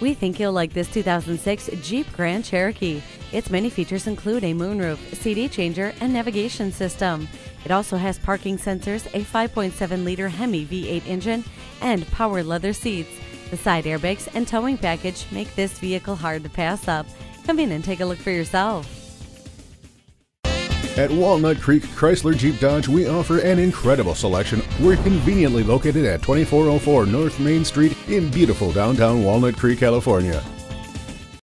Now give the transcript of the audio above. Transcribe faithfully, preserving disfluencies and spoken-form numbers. We think you'll like this two thousand six Jeep Grand Cherokee. Its many features include a moonroof, C D changer, and navigation system. It also has parking sensors, a five point seven liter Hemi V eight engine, and power leather seats. The side airbags and towing package make this vehicle hard to pass up. Come in and take a look for yourself. At Walnut Creek Chrysler Jeep Dodge, we offer an incredible selection. We're conveniently located at twenty-four oh four North Main Street in beautiful downtown Walnut Creek, California.